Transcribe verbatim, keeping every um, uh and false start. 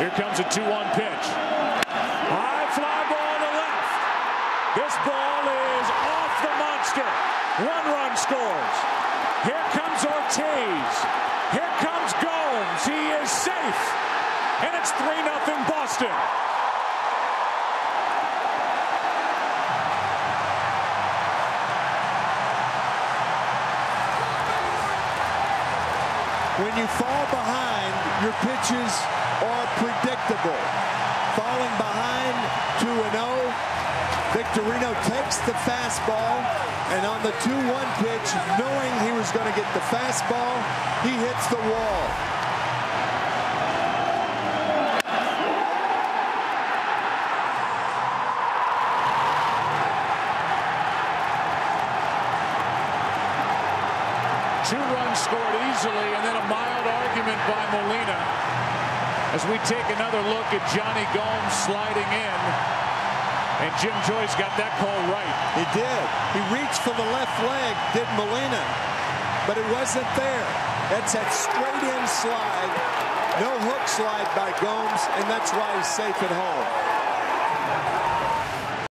Here comes a two one pitch. High fly ball to left. This ball is off the monster. One run scores. Here comes Ortiz. Here comes Gomes. He is safe. And it's three nothing Boston. When you fall behind, your pitches are predictable. Falling behind two and oh, Victorino takes the fastball, and on the two one pitch, knowing he was going to get the fastball, he hits the wall. Two runs scored easily, and then a mild argument by Molina. As we take another look at Johnny Gomes sliding in, and Jim Joyce got that call right. He did. He reached for the left leg, did Molina, but it wasn't there. That's that straight in slide, no hook slide by Gomes, and that's why he's safe at home.